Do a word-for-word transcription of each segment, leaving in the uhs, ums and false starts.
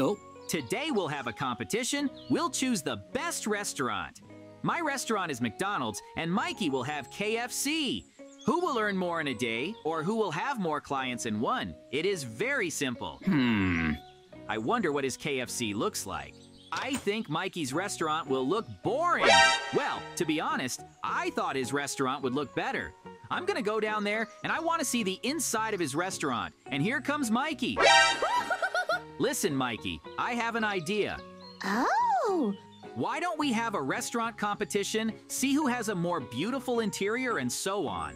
Oh. Today we'll have a competition. We'll choose the best restaurant. My restaurant is McDonald's, and Mikey will have K F C. Who will earn more in a day, or who will have more clients in one? It is very simple. Hmm. I wonder what his K F C looks like. I think Mikey's restaurant will look boring. Well, to be honest, I thought his restaurant would look better. I'm gonna go down there, and I wanna see the inside of his restaurant. And here comes Mikey. Listen, Mikey, I have an idea. Oh! Why don't we have a restaurant competition, see who has a more beautiful interior, and so on.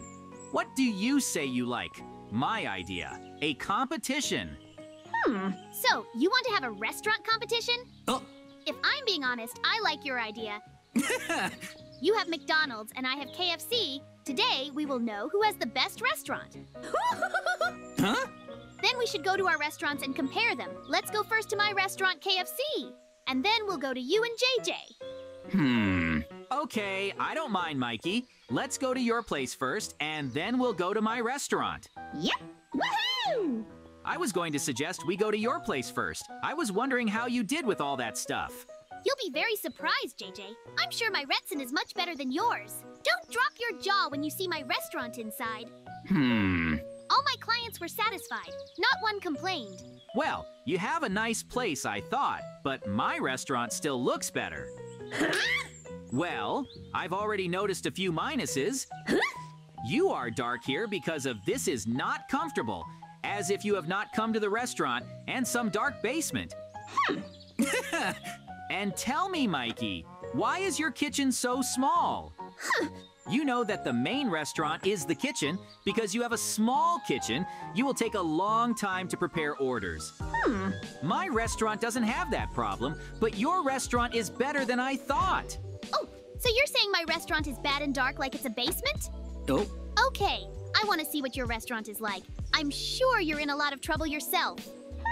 What do you say you like? My idea, a competition. Hmm, so you want to have a restaurant competition? Oh. If I'm being honest, I like your idea. You have McDonald's and I have K F C. Today, we will know who has the best restaurant. Huh? Then we should go to our restaurants and compare them. Let's go first to my restaurant, K F C. And then we'll go to you and J J. Hmm. Okay, I don't mind, Mikey. Let's go to your place first, and then we'll go to my restaurant. Yep. Woohoo! I was going to suggest we go to your place first. I was wondering how you did with all that stuff. You'll be very surprised, J J. I'm sure my Retsin is much better than yours. Don't drop your jaw when you see my restaurant inside. Hmm. All my clients were satisfied. Not one complained. Well, you have a nice place, I thought, but my restaurant still looks better. Huh? Well, I've already noticed a few minuses. Huh? You are dark here because of this is not comfortable, as if you have not come to the restaurant and some dark basement. Hmm. And tell me, Mikey, why is your kitchen so small? Huh. You know that the main restaurant is the kitchen. Because you have a small kitchen, you will take a long time to prepare orders. Hmm. My restaurant doesn't have that problem, but your restaurant is better than I thought. Oh, so you're saying my restaurant is bad and dark like it's a basement? Oh. Okay, I want to see what your restaurant is like. I'm sure you're in a lot of trouble yourself.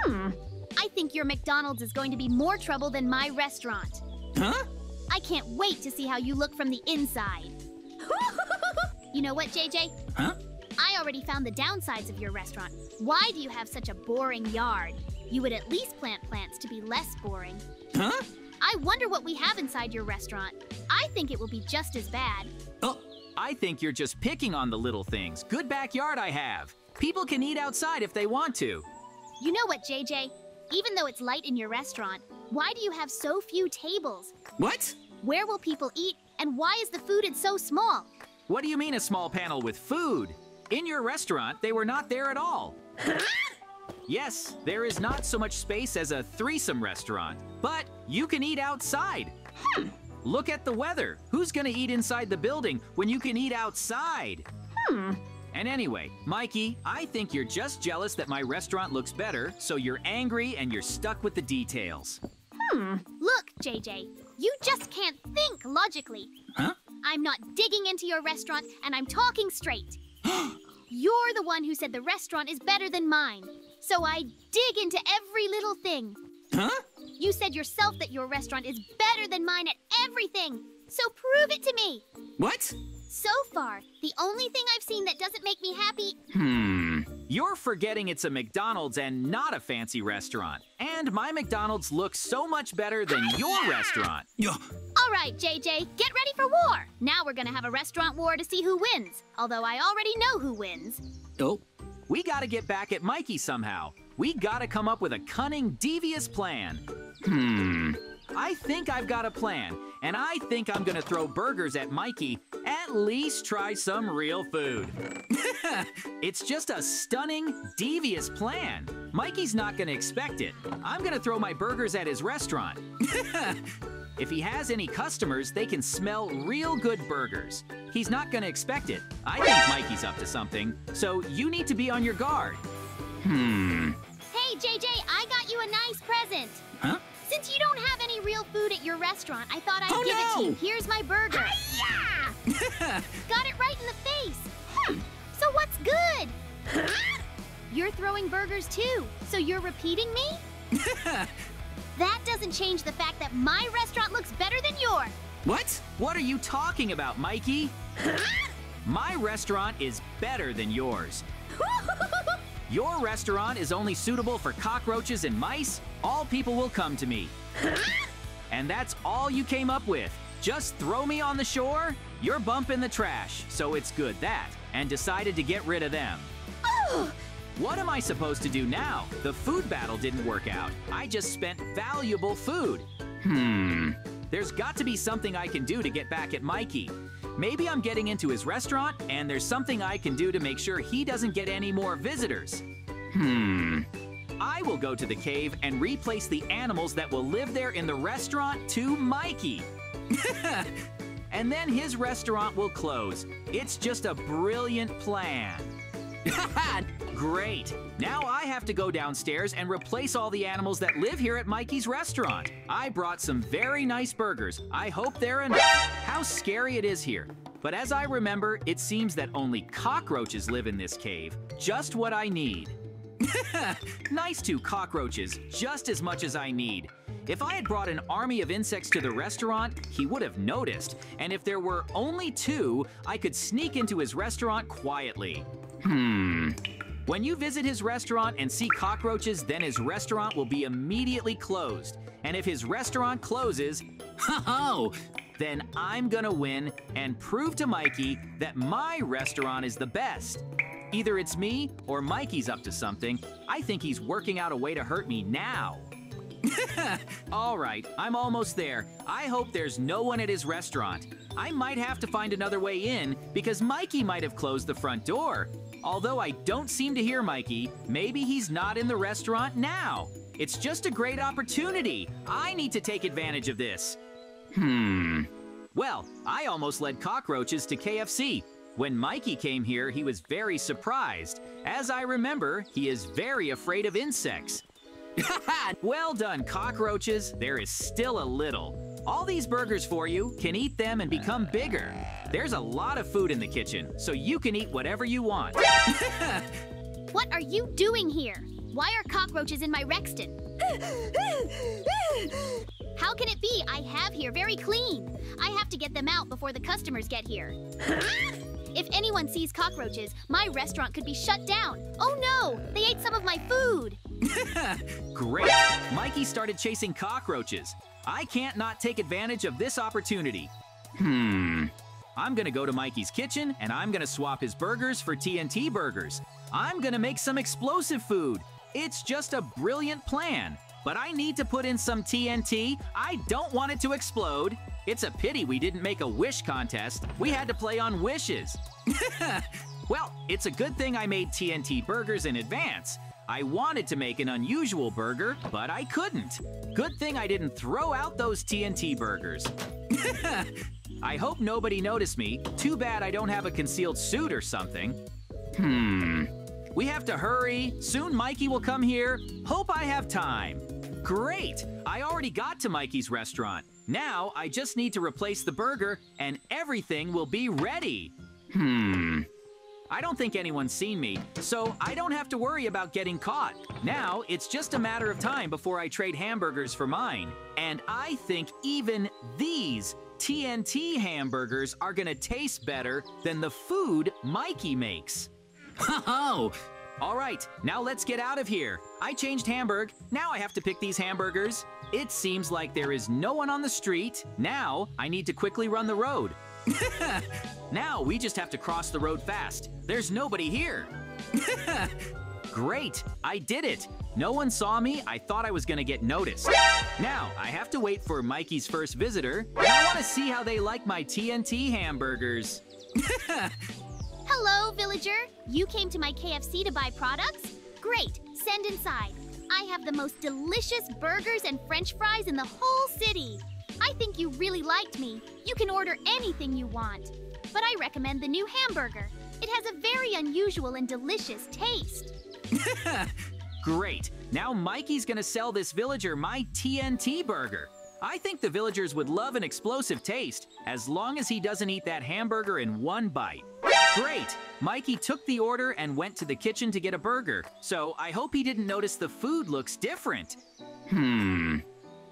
Hmm. I think your McDonald's is going to be more trouble than my restaurant. Huh? I can't wait to see how you look from the inside. You know what, J J? Huh? I already found the downsides of your restaurant. Why do you have such a boring yard? You would at least plant plants to be less boring. Huh? I wonder what we have inside your restaurant. I think it will be just as bad. Oh, I think you're just picking on the little things. Good backyard I have. People can eat outside if they want to. You know what, J J? Even though it's light in your restaurant, why do you have so few tables? What? Where will people eat? And why is the food in so small? What do you mean a small panel with food? In your restaurant, they were not there at all. Yes, there is not so much space as a threesome restaurant, but you can eat outside. Hmm. Look at the weather. Who's gonna eat inside the building when you can eat outside? Hmm. And anyway, Mikey, I think you're just jealous that my restaurant looks better, so you're angry and you're stuck with the details. Hmm. Look, J J, you just can't think logically. Huh? I'm not digging into your restaurant, and I'm talking straight. You're the one who said the restaurant is better than mine, so I dig into every little thing. Huh? You said yourself that your restaurant is better than mine at everything, so prove it to me. What? So far, the only thing I've seen that doesn't make me happy... Hmm. You're forgetting it's a McDonald's and not a fancy restaurant. And my McDonald's looks so much better than ah, your yeah. restaurant. All right, J J, get ready for war. Now we're gonna have a restaurant war to see who wins. Although I already know who wins. Oh. We gotta get back at Mikey somehow. We gotta come up with a cunning, devious plan. Hmm. I think I've got a plan, and I think I'm gonna throw burgers at Mikey. At least try some real food. It's just a stunning, devious plan. Mikey's not gonna expect it. I'm gonna throw my burgers at his restaurant. If he has any customers, they can smell real good burgers. He's not gonna expect it. I think Mikey's up to something, so you need to be on your guard. Hmm. Hey, J J, I got you a nice present. Huh? Since you don't have any real food at your restaurant, I thought I'd oh, give no. it to you. Here's my burger. Hi-ya! Got it right in the face. Hmm. So what's good? Huh? You're throwing burgers too, so you're repeating me? That doesn't change the fact that my restaurant looks better than yours. What? What are you talking about, Mikey? Huh? My restaurant is better than yours. Your restaurant is only suitable for cockroaches and mice, all people will come to me. And that's all you came up with. Just throw me on the shore? You're bumping the trash, so it's good that. And decided to get rid of them. Oh! What am I supposed to do now? The food battle didn't work out. I just spent valuable food. Hmm. There's got to be something I can do to get back at Mikey. Maybe I'm getting into his restaurant, and there's something I can do to make sure he doesn't get any more visitors. Hmm. I will go to the cave and replace the animals that will live there in the restaurant to Mikey. And then his restaurant will close. It's just a brilliant plan. Great! Now I have to go downstairs and replace all the animals that live here at Mikey's restaurant. I brought some very nice burgers. I hope they're enough. How scary it is here. But as I remember, it seems that only cockroaches live in this cave. Just what I need. Nice two cockroaches, just as much as I need. If I had brought an army of insects to the restaurant, he would have noticed. And if there were only two, I could sneak into his restaurant quietly. Hmm. When you visit his restaurant and see cockroaches, then his restaurant will be immediately closed. And if his restaurant closes, ho-ho, then I'm gonna win and prove to Mikey that my restaurant is the best. Either it's me or Mikey's up to something. I think he's working out a way to hurt me now. All right, I'm almost there. I hope there's no one at his restaurant. I might have to find another way in because Mikey might have closed the front door. Although I don't seem to hear Mikey, maybe he's not in the restaurant now. It's just a great opportunity. I need to take advantage of this. Hmm. Well, I almost led cockroaches to K F C. When Mikey came here, he was very surprised. As I remember, he is very afraid of insects. Well done, cockroaches. There is still a little. All these burgers for you. Can eat them and become bigger. There's a lot of food in the kitchen, so you can eat whatever you want. What are you doing here? Why are cockroaches in my Rexton? How can it be I have here very clean? I have to get them out before the customers get here. If anyone sees cockroaches, my restaurant could be shut down. Oh no, they ate some of my food. Great, Mikey started chasing cockroaches. I can't not take advantage of this opportunity. Hmm. I'm gonna go to Mikey's kitchen and I'm gonna swap his burgers for T N T burgers. I'm gonna make some explosive food. It's just a brilliant plan. But I need to put in some T N T. I don't want it to explode. It's a pity we didn't make a wish contest. We had to play on wishes. Well, it's a good thing I made T N T burgers in advance. I wanted to make an unusual burger, but I couldn't. Good thing I didn't throw out those T N T burgers. I hope nobody noticed me. Too bad I don't have a concealed suit or something. Hmm. We have to hurry. Soon Mikey will come here. Hope I have time. Great! I already got to Mikey's restaurant. Now I just need to replace the burger and everything will be ready. Hmm. I don't think anyone's seen me, so I don't have to worry about getting caught. Now it's just a matter of time before I trade hamburgers for mine. And I think even these T N T hamburgers are gonna taste better than the food Mikey makes. Ho-ho! All right, now let's get out of here. I changed hamburg. Now I have to pick these hamburgers. It seems like there is no one on the street. Now I need to quickly run the road. Now we just have to cross the road fast. There's nobody here. Great, I did it. No one saw me. I thought I was gonna get noticed. Now I have to wait for Mikey's first visitor. I wanna see how they like my T N T hamburgers. Hello, villager. You came to my K F C to buy products? Great, send inside. I have the most delicious burgers and French fries in the whole city. I think you really liked me. You can order anything you want. But I recommend the new hamburger. It has a very unusual and delicious taste. Great, now Mikey's gonna sell this villager my T N T burger. I think the villagers would love an explosive taste as long as he doesn't eat that hamburger in one bite. Great! Mikey took the order and went to the kitchen to get a burger, so I hope he didn't notice the food looks different. Hmm.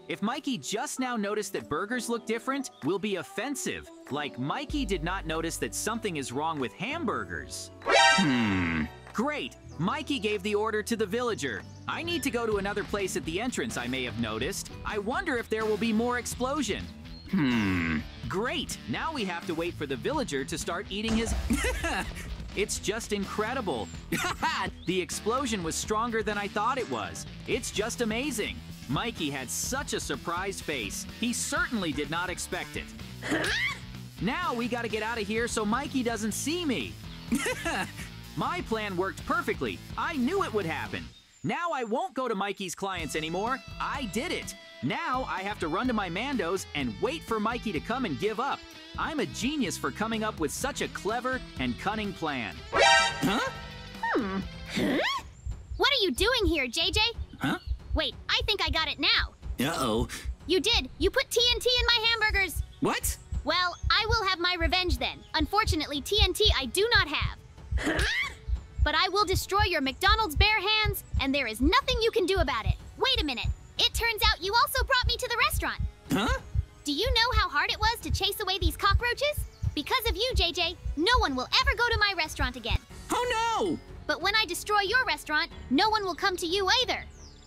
If Mikey just now noticed that burgers look different, we'll be offensive. Like Mikey did not notice that something is wrong with hamburgers. Hmm. Great! Mikey gave the order to the villager. I need to go to another place at the entrance I may have noticed. I wonder if there will be more explosion. Hmm. Great, now we have to wait for the villager to start eating his... It's just incredible. The explosion was stronger than I thought it was. It's just amazing. Mikey had such a surprised face. He certainly did not expect it. Now we gotta get out of here so Mikey doesn't see me. My plan worked perfectly. I knew it would happen. Now I won't go to Mikey's clients anymore. I did it. Now I have to run to my Mando's and wait for Mikey to come and give up. I'm a genius for coming up with such a clever and cunning plan. Huh? Hmm. Huh? What are you doing here, J J? Huh? Wait, I think I got it now. Uh-oh. You did. You put T N T in my hamburgers. What? Well, I will have my revenge then. Unfortunately, T N T I do not have. Huh? But I will destroy your McDonald's bare hands, and there is nothing you can do about it. Wait a minute. It turns out you also brought me to the restaurant. Huh? Do you know how hard it was to chase away these cockroaches? Because of you, J J, no one will ever go to my restaurant again. Oh no! But when I destroy your restaurant, no one will come to you either.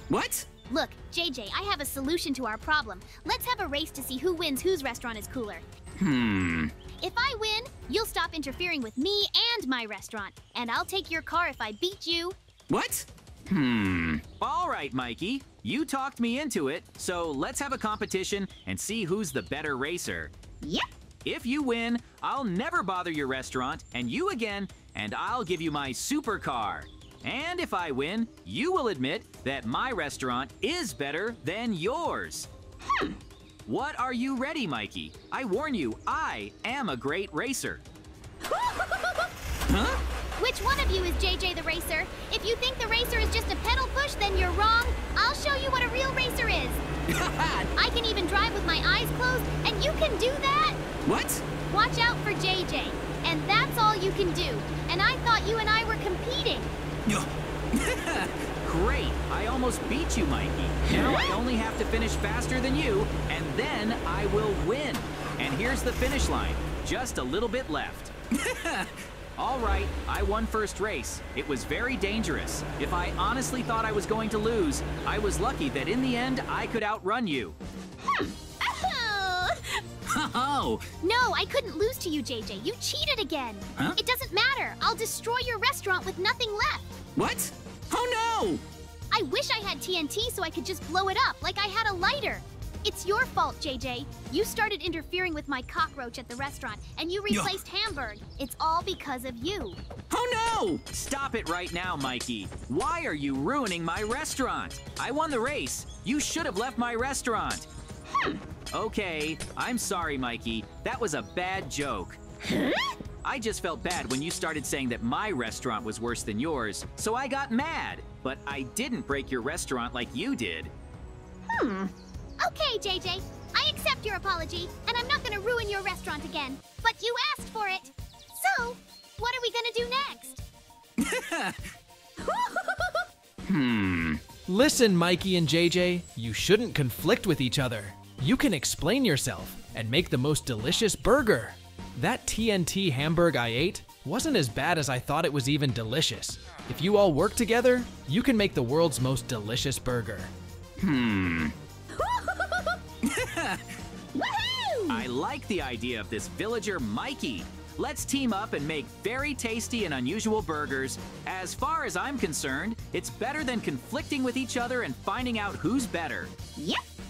What? Look, J J, I have a solution to our problem. Let's have a race to see who wins whose restaurant is cooler. Hmm. If I win, you'll stop interfering with me and my restaurant, and I'll take your car if I beat you. What? Hmm. All right, Mikey. You talked me into it, so let's have a competition and see who's the better racer. Yep. If you win, I'll never bother your restaurant, and you again, and I'll give you my supercar. And if I win, you will admit that my restaurant is better than yours. Hmm. What are you ready, Mikey? I warn you, I am a great racer. Huh? Which one of you is J J the racer? If you think the racer is just a pedal push, then you're wrong. I'll show you what a real racer is. I can even drive with my eyes closed, and you can do that? What? Watch out for J J, and that's all you can do. And I thought you and I were competing. Great, I almost beat you, Mikey. Now I only have to finish faster than you, and then I will win. And here's the finish line, just a little bit left. All right, I won first race. It was very dangerous. If I honestly thought I was going to lose, I was lucky that in the end, I could outrun you. Oh. No, I couldn't lose to you, J J. You cheated again. Huh? It doesn't matter. I'll destroy your restaurant with nothing left. What? Oh, no! I wish I had T N T so I could just blow it up like I had a lighter. It's your fault, J J. You started interfering with my cockroach at the restaurant, and you replaced Hamburg. It's all because of you. Oh, no! Stop it right now, Mikey. Why are you ruining my restaurant? I won the race. You should have left my restaurant. Hmm. Okay, I'm sorry, Mikey. That was a bad joke. Huh? I just felt bad when you started saying that my restaurant was worse than yours, so I got mad. But I didn't break your restaurant like you did. Hmm. Okay, J J. I accept your apology, and I'm not gonna ruin your restaurant again. But you asked for it. So, what are we gonna do next? Hmm. Listen, Mikey and J J, you shouldn't conflict with each other. You can explain yourself and make the most delicious burger. That T N T hamburger I ate wasn't as bad as I thought it was even delicious. If you all work together, you can make the world's most delicious burger. Hmm. I like the idea of this villager Mikey. Let's team up and make very tasty and unusual burgers. As far as I'm concerned, it's better than conflicting with each other and finding out who's better. Yep.